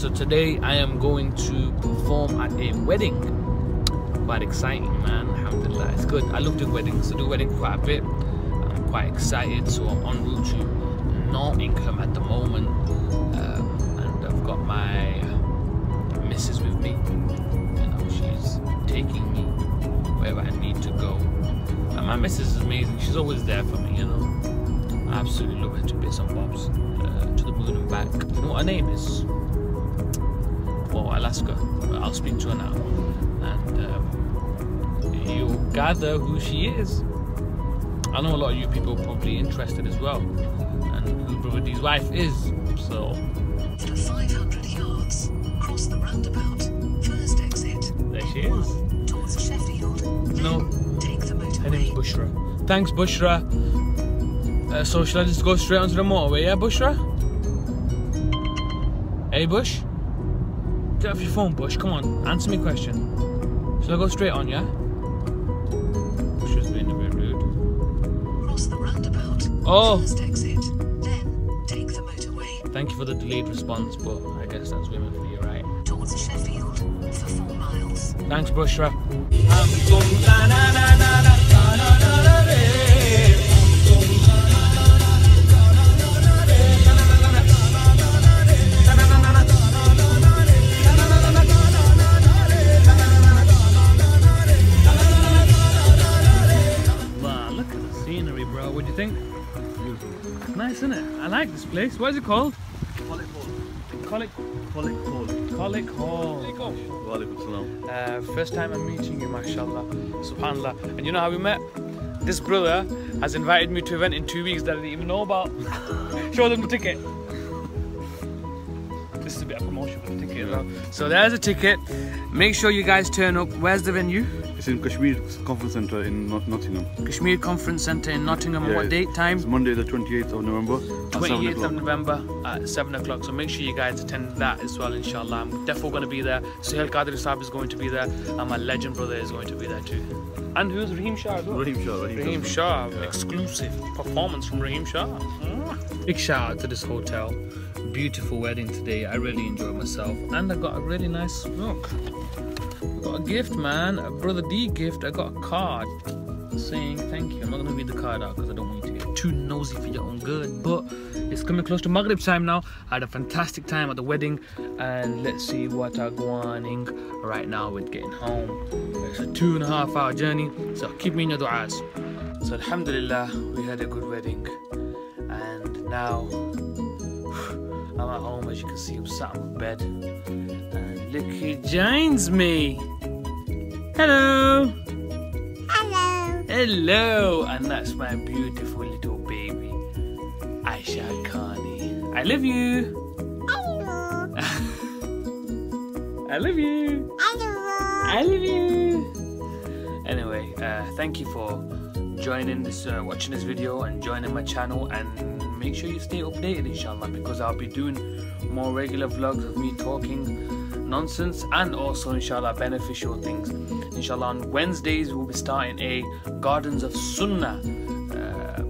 So today I am going to perform at a wedding. Quite exciting, man. Alhamdulillah, it's good. I love doing weddings. I do weddings quite a bit. I'm quite excited, so I'm en route to no income at the moment. And I've got my missus with me. You know, she's taking me wherever I need to go. And my missus is amazing. She's always there for me, you know. I absolutely love her to bits and bobs. To the moon and back. You know what her name is? Well, Alaska. I'll speak to her now, and you'll gather who she is. I know a lot of you people are probably interested as well, and who Brother D's wife is. So, after 500 yards, cross the roundabout. First exit. There she is. One, towards Sheffield. No. Take the motorway. Her name's Bushra. Thanks, Bushra. So should I just go straight onto the motorway? Yeah, Bushra. Hey, Bush. Get off your phone, Bush. Come on, answer me a question. Should I go straight on, yeah? Bush was being a bit rude. Cross the roundabout. Oh! First exit, then take the motorway. Thank you for the delayed response, but I guess that's women for you, right? Towards Sheffield for 4 miles. Thanks, Bushra. Place. What is it called? Colwick Hall. Colwick Hall. Colwick Hall. Wa alaikum salam. First time I'm meeting you, mashallah. Subhanallah. And you know how we met? This brother has invited me to an event in 2 weeks that I didn't even know about. Show them the ticket. This is a bit of promotion for the ticket as well. So there's a ticket. Make sure you guys turn up. Where's the venue? It's in Kashmir Conference Center in Nottingham. Kashmir Conference Center in Nottingham. Yeah, what date? Time? It's Monday the 28th of November. 28th of November at 7 o'clock. So make sure you guys attend that as well, inshallah. I'm definitely going to be there. Sahil Qadir Sahib is going to be there. And my legend brother is going to be there too. And who's Raheem Shah as well? Raheem Shah. Yeah. Exclusive performance from Raheem Shah. Big shout out to this hotel. Beautiful wedding today. I really enjoyed myself. And I got a really nice smoke. Got a gift, man. A Brother D gift. I got a card saying thank you. I'm not going to read the card out because I don't want you to get too nosy for your own good. But it's coming close to Maghrib time now. I had a fantastic time at the wedding. And let's see what I'm going right now with getting home. It's a 2.5 hour journey. So keep me in your du'as. So alhamdulillah, we had a good wedding. And now I'm at home, as you can see. I'm sat on my bed. And look who joins me. Hello. Hello. Hello. And that's my beautiful little baby, Aisha Carney. I love you. Hello. I love you. Hello. I love you. Anyway, thank you for joining this, watching this video and joining my channel, and make sure you stay updated, inshallah, because I'll be doing more regular vlogs of me talking nonsense and also, inshallah, beneficial things. Inshallah, on Wednesdays we'll be starting a Gardens of Sunnah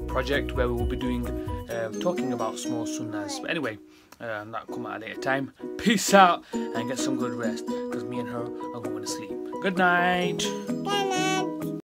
project where we will be doing talking about small sunnahs. But anyway, that'll come at a later time. Peace out and get some good rest because me and her are going to sleep. Good night.